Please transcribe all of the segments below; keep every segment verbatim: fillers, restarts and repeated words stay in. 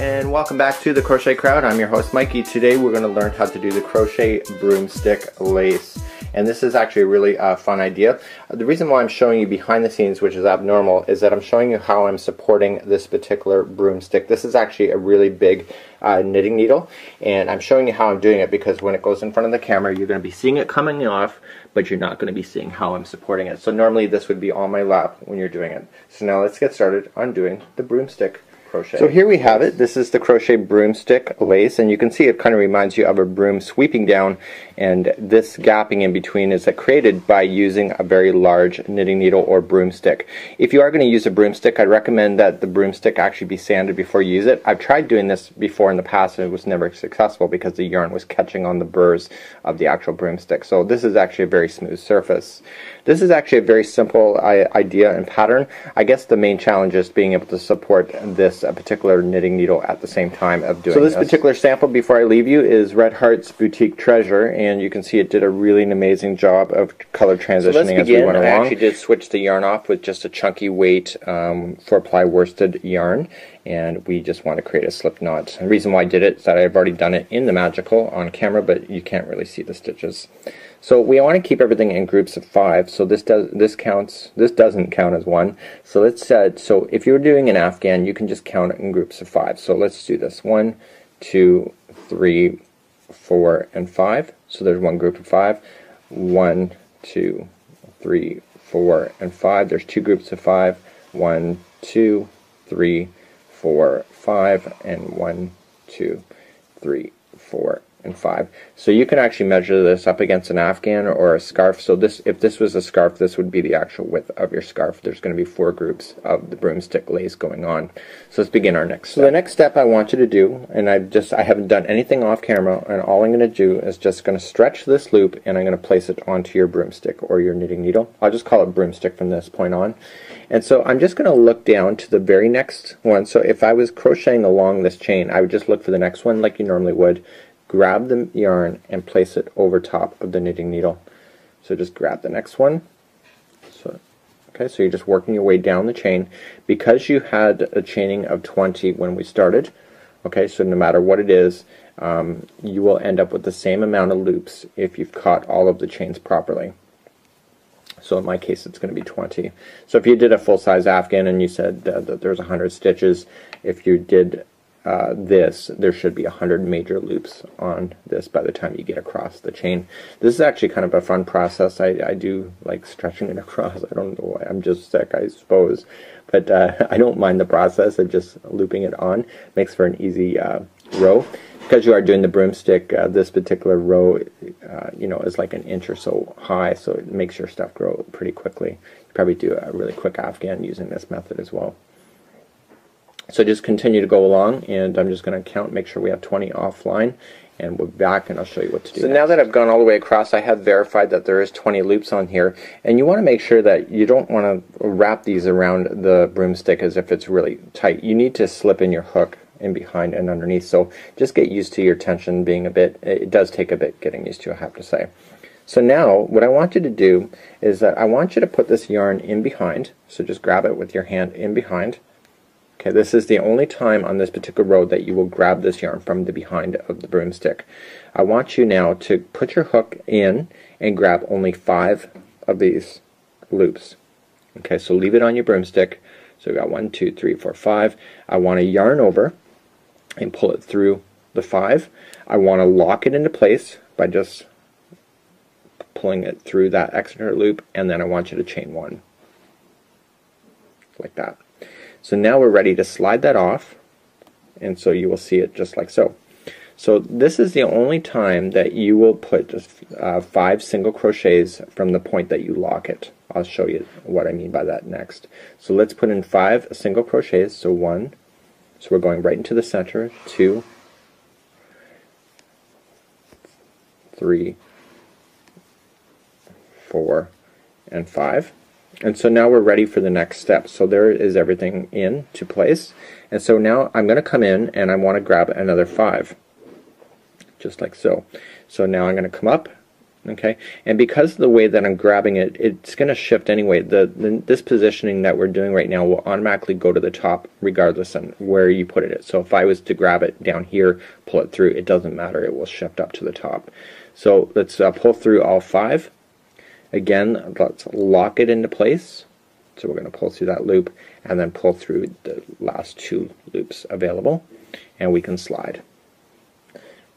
and welcome back to The Crochet Crowd. I'm your host Mikey. Today we're going to learn how to do the crochet broomstick lace, and this is actually a really uh, fun idea. The reason why I'm showing you behind the scenes, which is abnormal, is that I'm showing you how I'm supporting this particular broomstick. This is actually a really big uh, knitting needle, and I'm showing you how I'm doing it because when it goes in front of the camera you're going to be seeing it coming off, but you're not going to be seeing how I'm supporting it. So normally this would be on my lap when you're doing it. So now let's get started on doing the broomstick crochet. So here we have it. This is the crochet broomstick lace, and you can see it kind of reminds you of a broom sweeping down, and this gapping in between is created by using a very large knitting needle or broomstick. If you are going to use a broomstick, I recommend that the broomstick actually be sanded before you use it. I've tried doing this before in the past and it was never successful because the yarn was catching on the burrs of the actual broomstick. So this is actually a very smooth surface. This is actually a very simple idea and pattern. I guess the main challenge is being able to support this a particular knitting needle at the same time of doing this. So this particular sample before I leave you is Red Heart's Boutique Treasure, and you can see it did a really amazing job of color transitioning as we went along. I actually did switch the yarn off with just a chunky weight um, four ply worsted yarn, and we just want to create a slip knot. The reason why I did it is that I've already done it in the magical on camera, but you can't really see the stitches. So we want to keep everything in groups of five, so this does this counts this doesn't count as one. So let's uh, so if you're doing an afghan, you can just count it in groups of five. So let's do this one, two, three, four, and five. So there's one group of five. One, two, three, four, and five. There's two groups of five. One, two, three, four, five, and one, two, three, four, and five. So you can actually measure this up against an afghan or a scarf. So this, if this was a scarf, this would be the actual width of your scarf. There's going to be four groups of the broomstick lace going on. So let's begin our next step. So the next step I want you to do, and I've just I haven't done anything off camera, and all I'm going to do is just going to stretch this loop, and I'm going to place it onto your broomstick or your knitting needle. I'll just call it broomstick from this point on. And so I'm just going to look down to the very next one. So if I was crocheting along this chain, I would just look for the next one like you normally would. Grab the yarn and place it over top of the knitting needle. So just grab the next one. So, okay, so you're just working your way down the chain. Because you had a chaining of twenty when we started, okay, so no matter what it is, um, you will end up with the same amount of loops if you've caught all of the chains properly. So in my case it's going to be twenty. So if you did a full-size afghan and you said uh, that there's one hundred stitches, if you did Uh, this, there should be one hundred major loops on this by the time you get across the chain. This is actually kind of a fun process. I, I do like stretching it across. I don't know why. I'm just sick, I suppose. But uh, I don't mind the process of just looping it on. Makes for an easy uh, row. Because you are doing the broomstick, uh, this particular row, uh, you know, is like an inch or so high, so it makes your stuff grow pretty quickly. You probably do a really quick afghan using this method as well. So just continue to go along, and I'm just going to count, make sure we have twenty offline, and we'll be back and I'll show you what to do. So now that I've gone all the way across, I have verified that there is twenty loops on here, and you want to make sure that you don't want to wrap these around the broomstick as if it's really tight. You need to slip in your hook in behind and underneath, so just get used to your tension being a bit, it does take a bit getting used to, I have to say. So now what I want you to do is that I want you to put this yarn in behind, so just grab it with your hand in behind. Okay, this is the only time on this particular row that you will grab this yarn from the behind of the broomstick. I want you now to put your hook in and grab only five of these loops. Okay, so leave it on your broomstick. So we've got one, two, three, four, five. I want to yarn over and pull it through the five. I want to lock it into place by just pulling it through that extra loop, and then I want you to chain one. Like that. So now we're ready to slide that off, and so you will see it just like so. So this is the only time that you will put uh, five single crochets from the point that you lock it. I'll show you what I mean by that next. So let's put in five single crochets. So one, so we're going right into the center, two, three, four, and five. And so now we're ready for the next step. So there is everything in to place. And so now I'm going to come in and I want to grab another five. Just like so. So now I'm going to come up Okay, and because of the way that I'm grabbing it, it's going to shift anyway. The, the this positioning that we're doing right now will automatically go to the top regardless on where you put it. So if I was to grab it down here, pull it through, it doesn't matter. It will shift up to the top. So let's uh, pull through all five. Again, let's lock it into place. So we're going to pull through that loop and then pull through the last two loops available, and we can slide.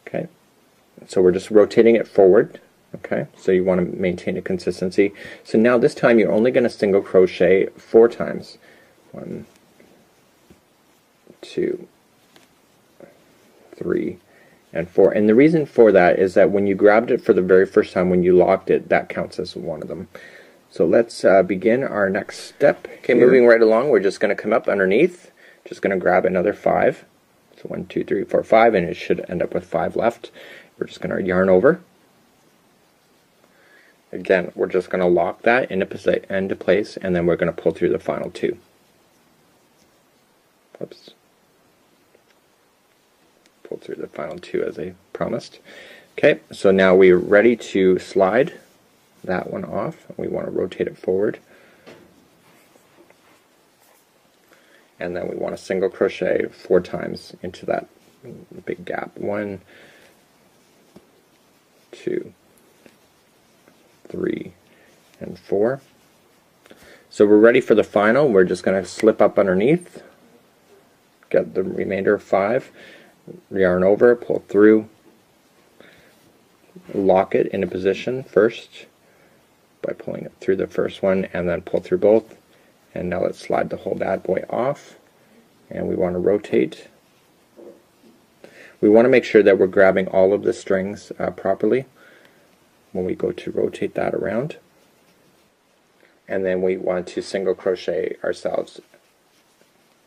Okay, so we're just rotating it forward. Okay, so you want to maintain a consistency. So now this time you're only going to single crochet four times. One, two, three, and four. And the reason for that is that when you grabbed it for the very first time, when you locked it, that counts as one of them. So let's uh, begin our next step. Okay, moving right along, we're just going to come up underneath, just going to grab another five. So one, two, three, four, five, and it should end up with five left. We're just going to yarn over. Again, we're just going to lock that into, into place, and then we're going to pull through the final two. Oops. Pull through the final two as I promised. Okay, so now we're ready to slide that one off. We want to rotate it forward. And then we want to single crochet four times into that big gap. One, two, three, and four. So we're ready for the final. We're just going to slip up underneath, get the remainder of five, yarn over, pull through, lock it into position first by pulling it through the first one, and then pull through both. And now let's slide the whole bad boy off, and we want to rotate. We want to make sure that we're grabbing all of the strings uh, properly when we go to rotate that around, and then we want to single crochet ourselves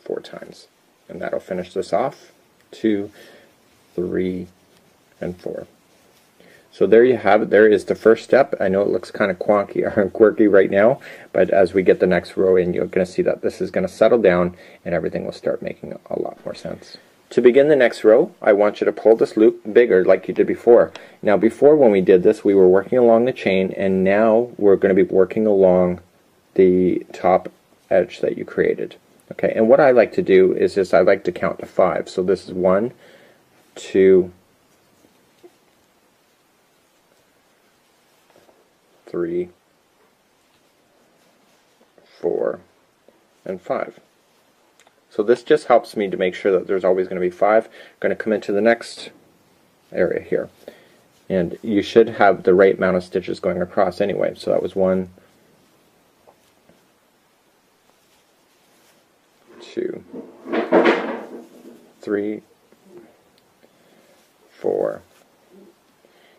four times, and that'll finish this off. Two, three, and four. So there you have it. There is the first step. I know it looks kind of quonky or quirky right now, but as we get the next row in, you're going to see that this is going to settle down and everything will start making a lot more sense. To begin the next row, I want you to pull this loop bigger like you did before. Now before, when we did this, we were working along the chain, and now we're going to be working along the top edge that you created. Okay, and what I like to do is just I like to count to five. So this is one, two, three, four, and five. So this just helps me to make sure that there's always going to be five. I'm going to come into the next area here. And you should have the right amount of stitches going across anyway. So that was one, two, three, four,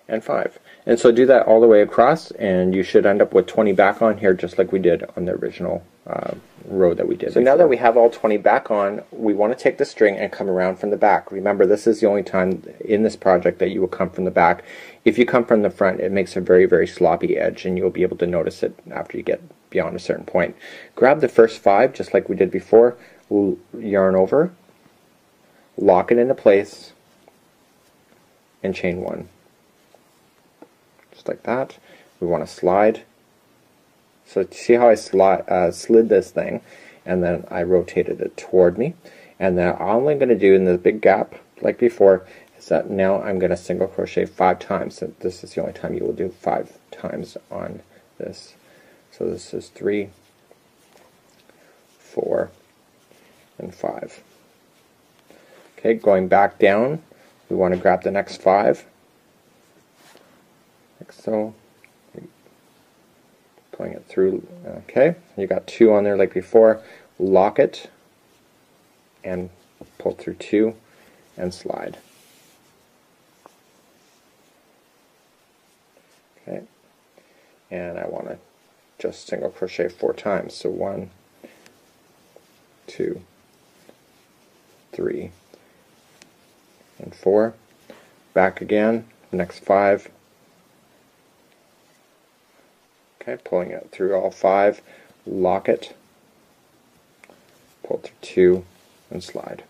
and five. And so do that all the way across, and you should end up with twenty back on here, just like we did on the original uh, row that we did. So before. Now that we have all twenty back on, we want to take the string and come around from the back. Remember, this is the only time in this project that you will come from the back. If you come from the front, it makes a very, very sloppy edge, and you'll be able to notice it after you get beyond a certain point. Grab the first five, just like we did before. We'll yarn over, lock it into place, and chain one. Like that. We want to slide. So see how I slide, uh, slid this thing, and then I rotated it toward me. And then all I'm going to do in this big gap, like before, is that now I'm going to single crochet five times. So this is the only time you will do five times on this. So this is three, four, and five. Okay, going back down, we want to grab the next five. Like so, pulling it through. Okay, you got two on there like before. Lock it and pull through two and slide. Okay, and I want to just single crochet four times. So one, two, three, and four. Back again, next five. Okay, pulling it through all five, lock it, pull through two, and slide.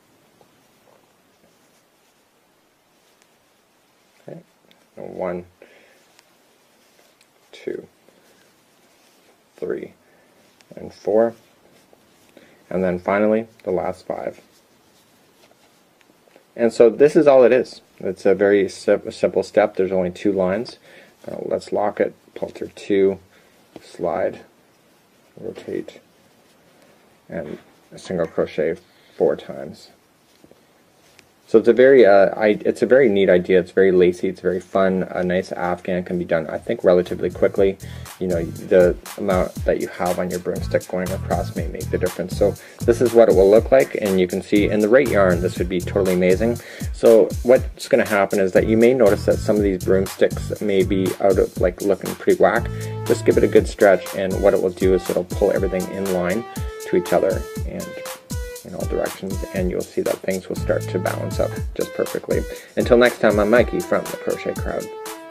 Okay, one, two, three, and four, and then finally the last five. And so this is all it is. It's a very sim simple step. There's only two lines. Uh, let's lock it, pull through two, slide, rotate, and a single crochet four times. So it's a very uh, I, it's a very neat idea. It's very lacy. It's very fun. A nice afghan can be done, I think, relatively quickly. You know, the amount that you have on your broomstick going across may make the difference. So this is what it will look like, and you can see in the right yarn, this would be totally amazing. So what's going to happen is that you may notice that some of these broomsticks may be out of like looking pretty whack. Just give it a good stretch, and what it will do is it'll pull everything in line to each other and in all directions, and you'll see that things will start to balance up just perfectly. Until next time, I'm Mikey from The Crochet Crowd.